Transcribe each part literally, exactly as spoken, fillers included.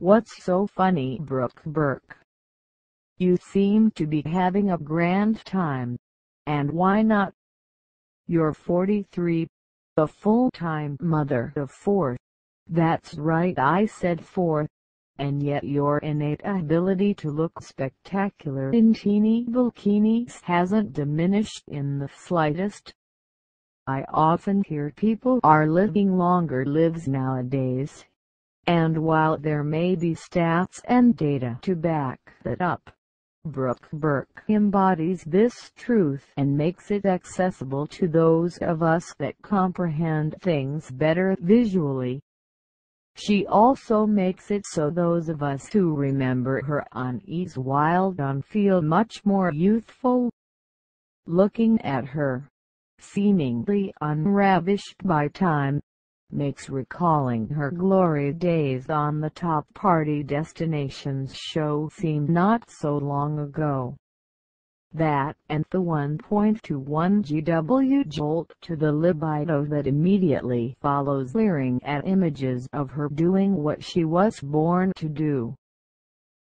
What's so funny, Brooke Burke? You seem to be having a grand time. And why not? You're forty-three, a full-time mother of four. That's right, I said four. And yet your innate ability to look spectacular in teeny bikinis hasn't diminished in the slightest. I often hear people are living longer lives nowadays. And while there may be stats and data to back that up, Brooke Burke embodies this truth and makes it accessible to those of us that comprehend things better visually. She also makes it so those of us who remember her on E's Wild On feel much more youthful. Looking at her, seemingly unravished by time, makes recalling her glory days on the top party destinations show seem not so long ago. That and the one point two one gigawatt jolt to the libido that immediately follows leering at images of her doing what she was born to do.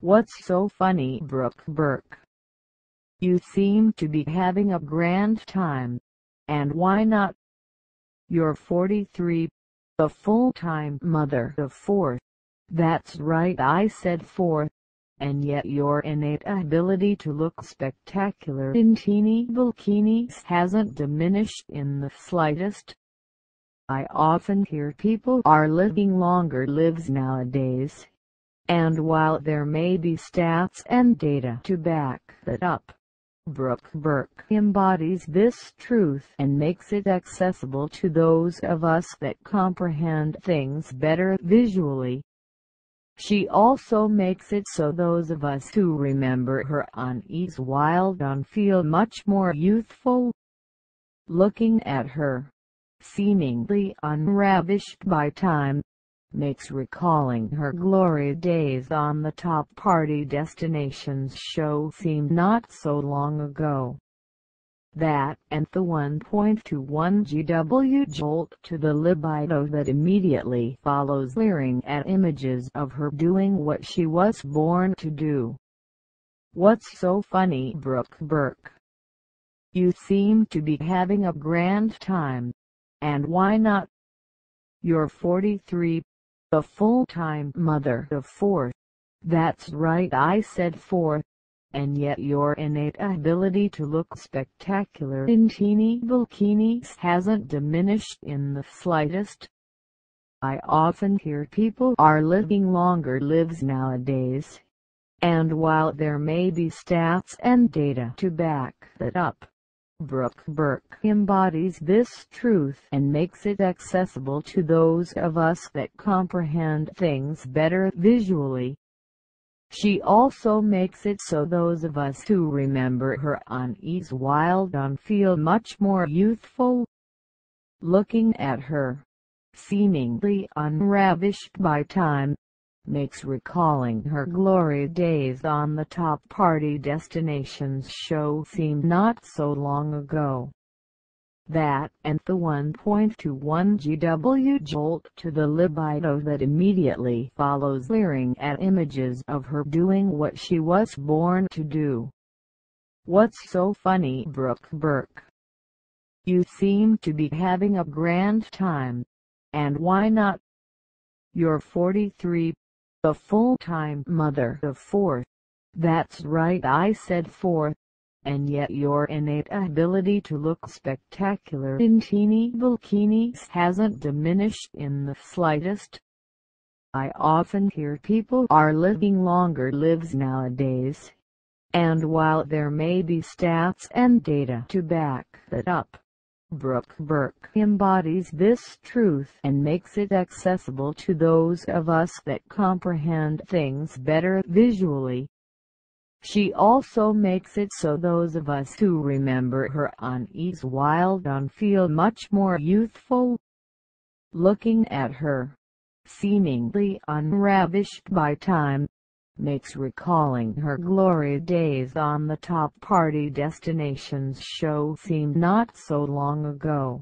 What's so funny, Brooke Burke? You seem to be having a grand time. And why not? You're forty-three. A full-time mother of four. That's right, I said four. And yet your innate ability to look spectacular in teeny bikinis hasn't diminished in the slightest. I often hear people are living longer lives nowadays. And while there may be stats and data to back that up, Brooke Burke embodies this truth and makes it accessible to those of us that comprehend things better visually. She also makes it so those of us who remember her on E's Wild On feel much more youthful. Looking at her, seemingly unravished by time, makes recalling her glory days on the top party destinations show seem not so long ago. That and the one point two one gigawatt jolt to the libido that immediately follows leering at images of her doing what she was born to do. What's so funny, Brooke Burke? You seem to be having a grand time. And why not? You're forty-three. A full-time mother of four. That's right, I said four. And yet your innate ability to look spectacular in teeny bikinis hasn't diminished in the slightest. I often hear people are living longer lives nowadays. And while there may be stats and data to back that up, Brooke Burke embodies this truth and makes it accessible to those of us that comprehend things better visually. She also makes it so those of us who remember her on E's Wild On feel much more youthful. Looking at her, seemingly unravished by time, makes recalling her glory days on the top party destinations show seem not so long ago. That and the one point two one gigawatt jolt to the libido that immediately follows leering at images of her doing what she was born to do. What's so funny, Brooke Burke? You seem to be having a grand time. And why not? You're forty-three. A full-time mother of four. That's right, I said four. And yet your innate ability to look spectacular in teeny bikinis hasn't diminished in the slightest. I often hear people are living longer lives nowadays. And while there may be stats and data to back that up, Brooke Burke embodies this truth and makes it accessible to those of us that comprehend things better visually. She also makes it so those of us who remember her on E's Wild On feel much more youthful. Looking at her, seemingly unravished by time, makes recalling her glory days on the top party destinations show seem not so long ago.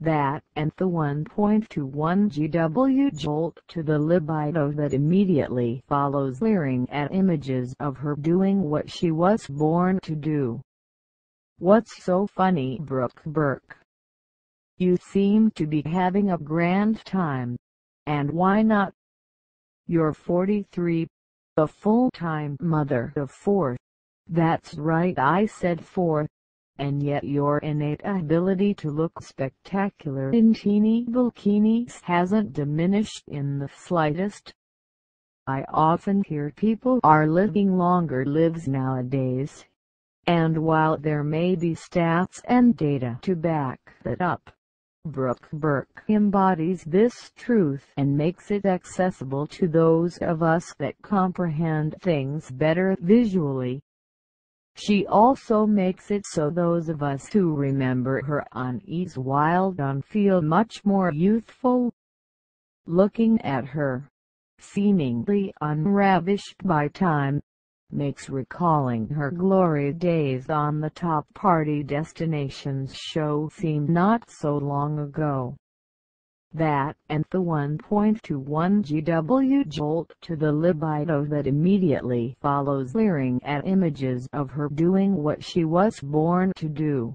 that and the one point two one gigawatt jolt to the libido that immediately follows leering at images of her doing what she was born to do. What's so funny, Brooke Burke? You seem to be having a grand time. And why not? You're forty-three, a full-time mother of four. That's right, I said four. And yet your innate ability to look spectacular in teeny bikinis hasn't diminished in the slightest. I often hear people are living longer lives nowadays, and while there may be stats and data to back that up, Brooke Burke embodies this truth and makes it accessible to those of us that comprehend things better visually. She also makes it so those of us who remember her on E's Wild On feel much more youthful. Looking at her, seemingly unravished by time, makes recalling her glory days on the top party destinations show seem not so long ago. That and the one point two one gigawatt jolt to the libido that immediately follows leering at images of her doing what she was born to do.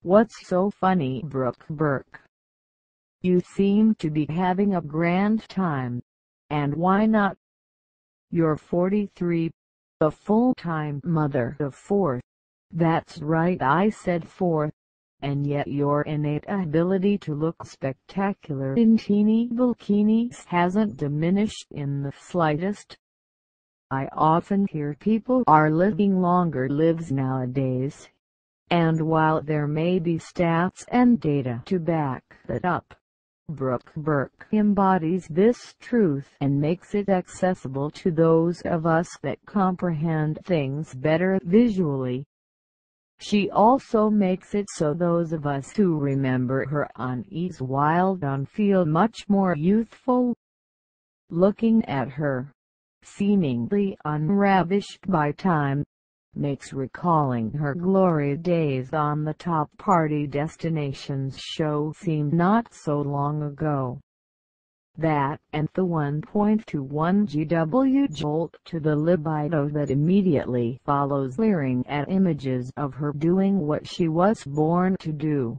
What's so funny, Brooke Burke? You seem to be having a grand time. And why not? You're forty-three. A full-time mother of four. That's right, I said four. And yet your innate ability to look spectacular in teeny bikinis hasn't diminished in the slightest. I often hear people are living longer lives nowadays, and while there may be stats and data to back that up, Brooke Burke embodies this truth and makes it accessible to those of us that comprehend things better visually. She also makes it so those of us who remember her on E's Wild On feel much more youthful. Looking at her, seemingly unravished by time, makes recalling her glory days on the top party destinations show seem not so long ago. That and the one point two one gigawatt jolt to the libido that immediately follows leering at images of her doing what she was born to do.